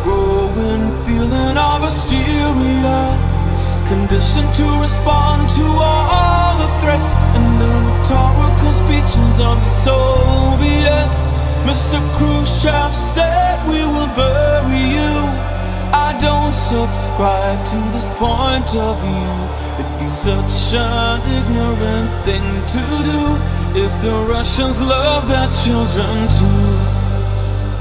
growing feeling of hysteria, conditioned to respond to all the threats and the rhetorical speeches of the Soviets. Mr. Khrushchev said we will bury you. I don't subscribe to this point of view. It'd be such an ignorant thing to do if the Russians love their children too.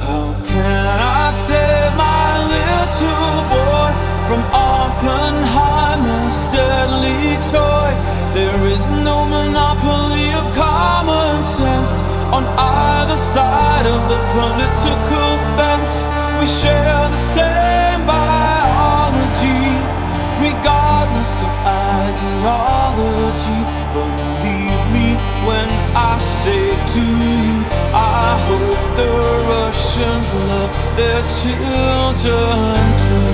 How can I save my little boy from Oppenheimer's deadly toy? There is no monopoly of common sense on either side of the political fence. We share the same biology, regardless of ideology. Believe me when I say to you, I hope the Russians love their children too.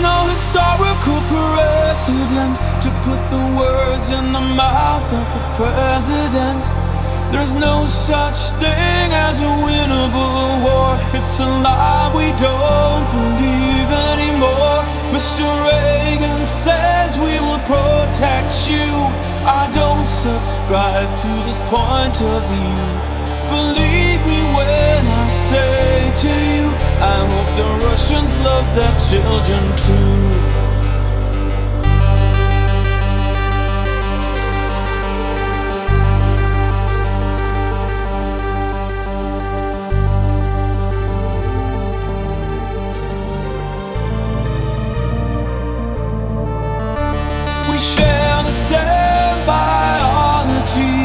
No historical precedent to put the words in the mouth of the president. There's no such thing as a winnable war. It's a lie we don't believe anymore. Mr. Reagan says we will protect you. I don't subscribe to this point of view. Believe me when I say to you, I hope the Russians love their children too. We share the same biology,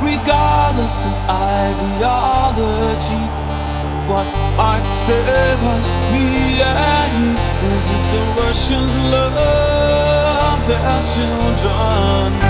regardless of ideology. What might save us, me and you, is if the Russians love their children.